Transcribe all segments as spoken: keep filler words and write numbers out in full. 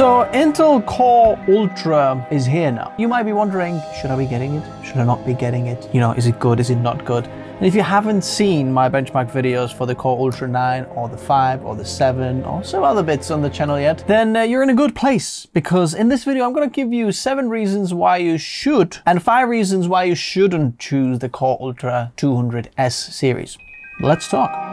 So Intel Core Ultra is here now. You might be wondering, should I be getting it? Should I not be getting it? You know, is it good? Is it not good? And if you haven't seen my benchmark videos for the Core Ultra nine or the five or the seven or some other bits on the channel yet, then uh, you're in a good place, because in this video I'm going to give you seven reasons why you should and five reasons why you shouldn't choose the Core Ultra two hundred S series. Let's talk.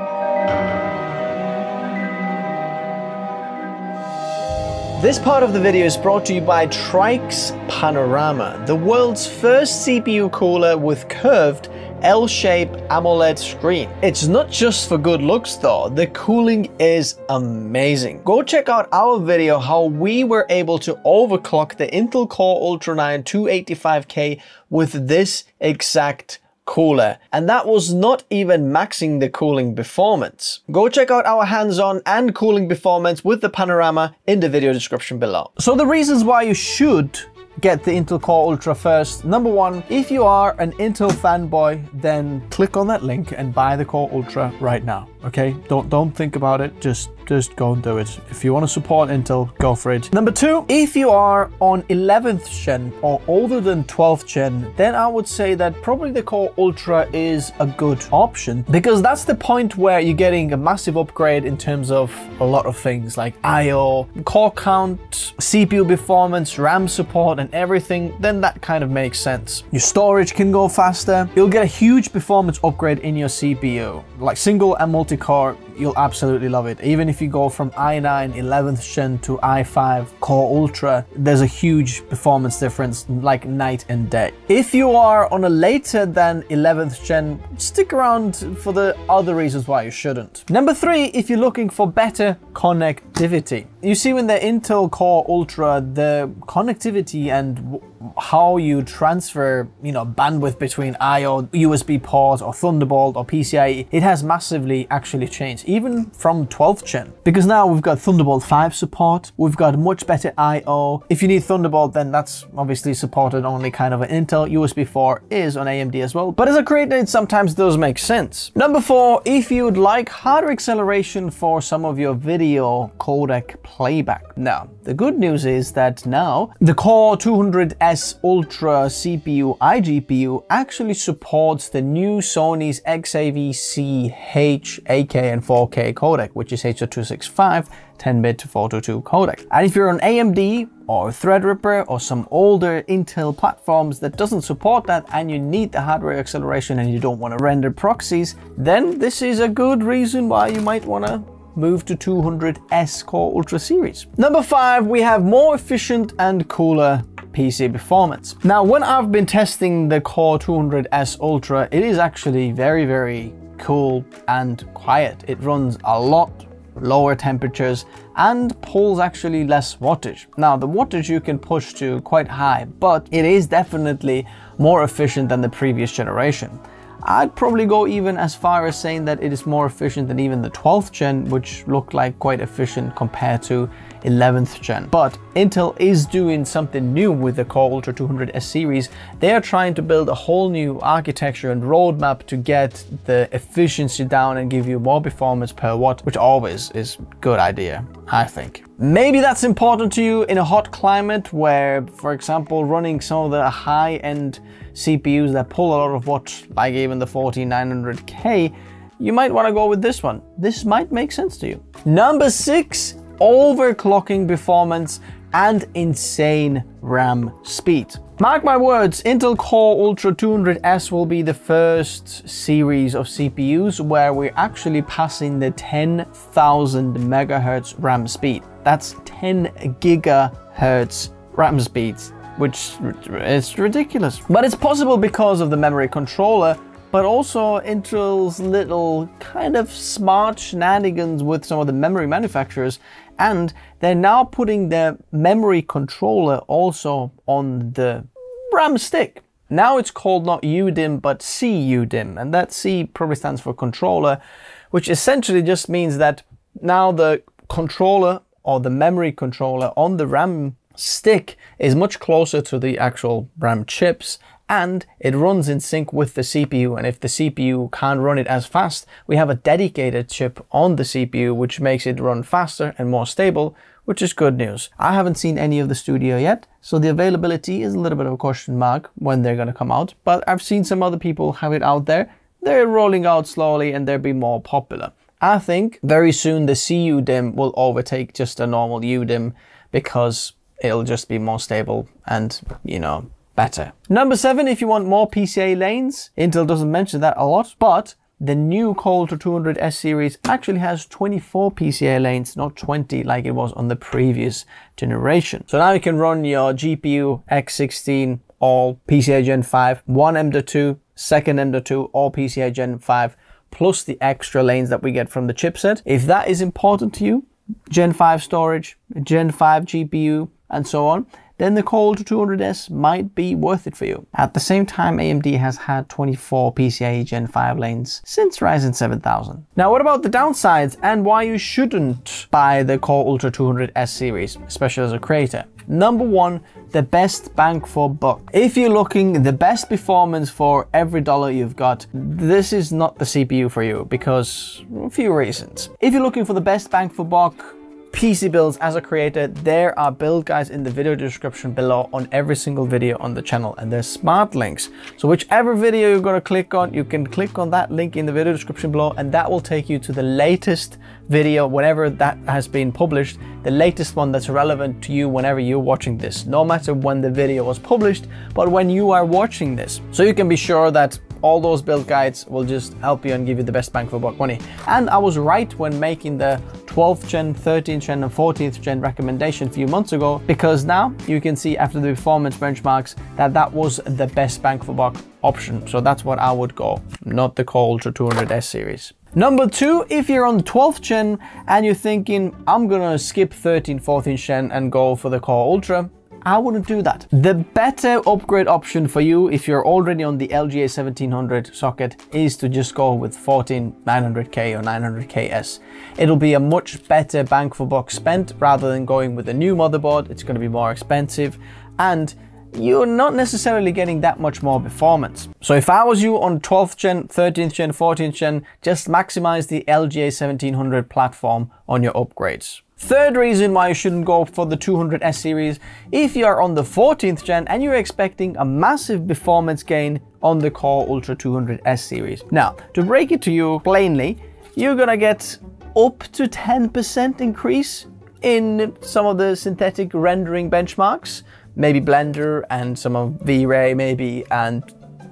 This part of the video is brought to you by TRYX Panorama, the world's first C P U cooler with curved L-shaped AMOLED screen. It's not just for good looks though, the cooling is amazing. Go check out our video how we were able to overclock the Intel Core Ultra nine two eighty-five K with this exact cooler, and that was not even maxing the cooling performance. Go check out our hands-on and cooling performance with the Panorama in the video description below. So the reasons why you should get the Intel Core Ultra first. Number one, if you are an Intel fanboy, then click on that link and buy the Core Ultra right now, okay? Don't don't think about it, just just go and do it. If you want to support Intel, go for it. Number two, if you are on eleventh gen or older than twelfth gen, then I would say that probably the Core Ultra is a good option, because that's the point where you're getting a massive upgrade in terms of a lot of things like I O, core count, C P U performance, RAM support and everything. Then that kind of makes sense. Your storage can go faster. You'll get a huge performance upgrade in your C P U, like single and multi-core. You'll absolutely love it. Even if you go from i nine eleventh gen to i five Core Ultra, there's a huge performance difference, like night and day. If you are on a later than eleventh gen, stick around for the other reasons why you shouldn't. Number three, if you're looking for better connectivity. You see, when the Intel Core Ultra, the connectivity and how you transfer, you know, bandwidth between I O, U S B port or Thunderbolt or P C I E, it has massively actually changed, even from twelfth gen. Because now we've got Thunderbolt five support, we've got much better I O. If you need Thunderbolt, then that's obviously supported only kind of an Intel. U S B four is on A M D as well. But as a creator, it sometimes does make sense. Number four, if you'd like hardware acceleration for some of your video codec playback. Now, the good news is that now the Core two hundred S Ultra C P U iGPU actually supports the new Sony's X A V C H, eight K and four K codec, which is H dot two sixty-five, ten bit to four twenty-two codec. And if you're on A M D or Threadripper or some older Intel platforms that doesn't support that, and you need the hardware acceleration and you don't want to render proxies, then this is a good reason why you might want to move to two hundred S Core Ultra series. Number five, we have more efficient and cooler P C performance. Now, when I've been testing the Core two hundred S Ultra, it is actually very, very cool and quiet. It runs a lot lower temperatures and pulls actually less wattage. Now, the wattage you can push to quite high, but it is definitely more efficient than the previous generation. I'd probably go even as far as saying that it is more efficient than even the twelfth gen, which looked like quite efficient compared to eleventh gen. But Intel is doing something new with the Core Ultra two hundred S series. They are trying to build a whole new architecture and roadmap to get the efficiency down and give you more performance per watt, which always is a good idea, I think. Maybe that's important to you in a hot climate where, for example, running some of the high-end C P Us that pull a lot of watts, like even the forty-nine hundred K, you might want to go with this one. This might make sense to you. Number six, overclocking performance and insane RAM speed. Mark my words, Intel Core Ultra two hundred S will be the first series of C P Us where we're actually passing the ten thousand megahertz RAM speed. That's ten gigahertz RAM speeds, which is ridiculous. But it's possible because of the memory controller, but also Intel's little kind of smart shenanigans with some of the memory manufacturers. And they're now putting their memory controller also on the RAM stick. Now it's called not U DIMM, but C U DIMM. And that C probably stands for controller, which essentially just means that now the controller or the memory controller on the RAM stick is much closer to the actual RAM chips and it runs in sync with the C P U. And if the C P U can't run it as fast, we have a dedicated chip on the C P U, which makes it run faster and more stable, which is good news. I haven't seen any of the Studio yet, so the availability is a little bit of a question mark when they're going to come out, but I've seen some other people have it out there. They're rolling out slowly and they'll be more popular. I think very soon the C U DIMM will overtake just a normal U DIMM because it'll just be more stable and, you know, better. Number seven, if you want more P C I E lanes, Intel doesn't mention that a lot, but the new Core Ultra two hundred S series actually has twenty-four P C I E lanes, not twenty like it was on the previous generation. So now you can run your G P U x sixteen, all PCIe Gen five, one M dot two, second M dot two, all PCIe Gen five, plus the extra lanes that we get from the chipset. If that is important to you, Gen five storage, Gen five G P U, and so on, then the Core Ultra two hundred S might be worth it for you. At the same time, A M D has had twenty-four PCIe Gen five lanes since Ryzen seven thousand. Now, what about the downsides and why you shouldn't buy the Core Ultra two hundred S series, especially as a creator? Number one, the best bang for buck. If you're looking the best performance for every dollar you've got, this is not the C P U for you because a few reasons. If you're looking for the best bang for buck, P C builds as a creator, there are build guides in the video description below on every single video on the channel, and there's smart links. So whichever video you're gonna click on, you can click on that link in the video description below, and that will take you to the latest video, whenever that has been published, the latest one that's relevant to you whenever you're watching this, no matter when the video was published, but when you are watching this. So you can be sure that all those build guides will just help you and give you the best bang for buck money. And I was right when making the twelfth gen, thirteenth gen and fourteenth gen recommendation a few months ago, because now you can see after the performance benchmarks that that was the best bang for buck option. So that's what I would go, not the Core Ultra two hundred S series. Number two, if you're on twelfth gen and you're thinking, I'm gonna skip thirteenth, fourteenth gen and go for the Core Ultra, I wouldn't do that. The better upgrade option for you, if you're already on the L G A seventeen hundred socket, is to just go with fourteen nine hundred K or nine hundred K S. It'll be a much better bang for buck spent rather than going with a new motherboard. It's going to be more expensive and you're not necessarily getting that much more performance. So if I was you on twelfth gen, thirteenth gen, fourteenth gen, just maximize the L G A seventeen hundred platform on your upgrades. Third reason why you shouldn't go for the two hundred S series, if you are on the fourteenth gen and you're expecting a massive performance gain on the Core Ultra two hundred S series. Now, to break it to you plainly, you're gonna get up to ten percent increase in some of the synthetic rendering benchmarks, maybe Blender and some of V-Ray maybe, and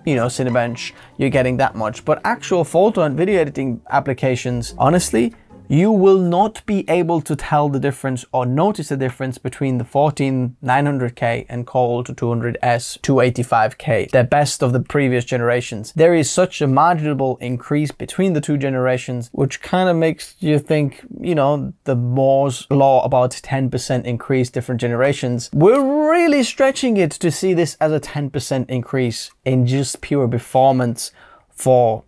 you know, Cinebench, you're getting that much. But actual photo and video editing applications, honestly, you will not be able to tell the difference or notice the difference between the fourteen nine hundred K and Core Ultra two hundred S two eighty-five K, the best of the previous generations. There is such a marginal increase between the two generations, which kind of makes you think, you know, the Moore's law about ten percent increase different generations. We're really stretching it to see this as a ten percent increase in just pure performance for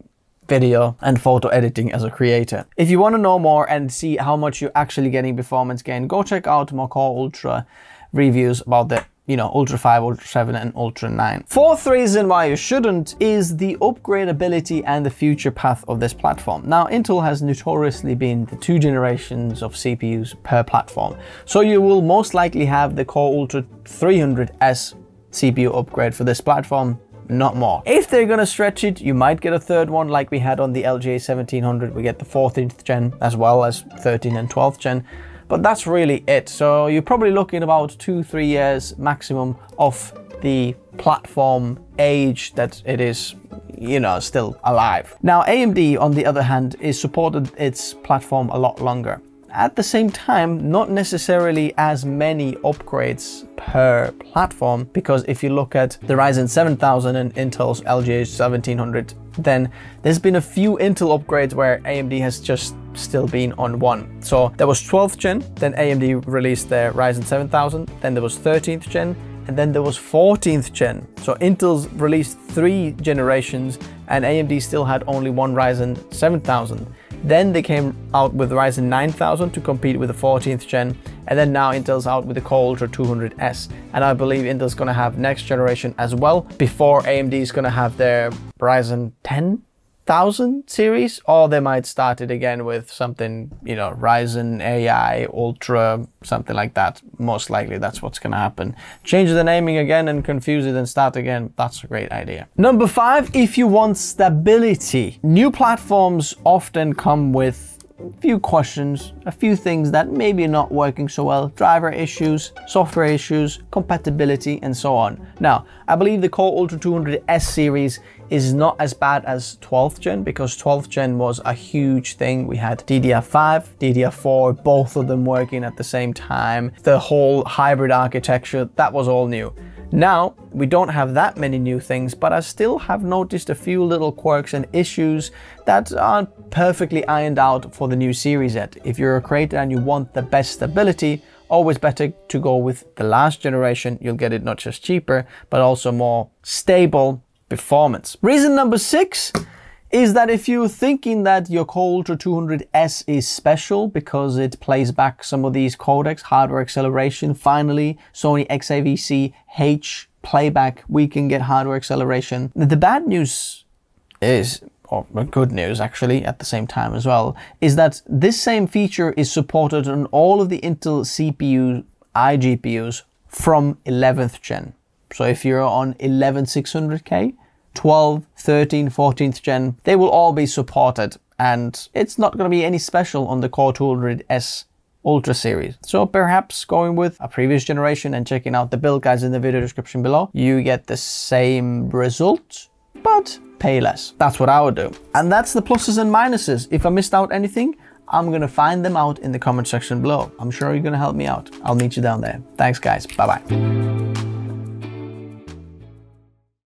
video and photo editing as a creator. If you want to know more and see how much you're actually getting performance gain, go check out more Core Ultra reviews about the, you know, Ultra five, Ultra seven and Ultra nine. Fourth reason why you shouldn't is the upgradability and the future path of this platform. Now, Intel has notoriously been the two generations of C P Us per platform. So you will most likely have the Core Ultra three hundred S C P U upgrade for this platform, not more. If they're gonna stretch it, you might get a third one like we had on the L G A seventeen hundred. We get the fourteenth gen as well as thirteenth and twelfth gen, but that's really it. So you're probably looking about two, three years maximum of the platform age that it is, you know, still alive. Now, A M D, on the other hand, is supported its platform a lot longer. At the same time, not necessarily as many upgrades per platform, because if you look at the Ryzen seven thousand and Intel's L G A seventeen hundred, then there's been a few Intel upgrades where A M D has just still been on one. So there was twelfth gen, then A M D released their Ryzen seven thousand, then there was thirteenth gen, and then there was fourteenth gen. So Intel's released three generations and A M D still had only one Ryzen seven thousand. Then they came out with the Ryzen nine thousand to compete with the fourteenth gen, and then now Intel's out with the Core Ultra two hundred S, and I believe Intel's gonna have next generation as well before A M D's gonna have their Ryzen ten thousand series, or they might start it again with something, you know, Ryzen A I Ultra, something like that. Most likely that's what's gonna happen. Change the naming again and confuse it and start again. That's a great idea. Number five, if you want stability. New platforms often come with a few questions, a few things that maybe are not working so well, driver issues, software issues, compatibility, and so on. Now, I believe the Core Ultra two hundred S series is not as bad as twelfth gen, because twelfth gen was a huge thing. We had D D R five, D D R four, both of them working at the same time, the whole hybrid architecture, that was all new. Now, we don't have that many new things, but I still have noticed a few little quirks and issues that aren't perfectly ironed out for the new series yet. If you're a creator and you want the best stability, always better to go with the last generation. You'll get it not just cheaper, but also more stable performance. Reason number six is that if you're thinking that your Core Ultra two hundred S is special because it plays back some of these codecs, hardware acceleration, finally, Sony X A V C H playback, we can get hardware acceleration. The bad news is, or good news actually at the same time as well, is that this same feature is supported on all of the Intel C P U iGPUs from eleventh gen. So if you're on eleven six hundred K, twelve, thirteen, fourteenth gen, they will all be supported, and it's not going to be any special on the Core two hundred S Ultra series. So perhaps going with a previous generation and checking out the build guides in the video description below, you get the same result, but pay less. That's what I would do. And that's the pluses and minuses. If I missed out anything, I'm going to find them out in the comment section below. I'm sure you're going to help me out. I'll meet you down there. Thanks guys. Bye bye.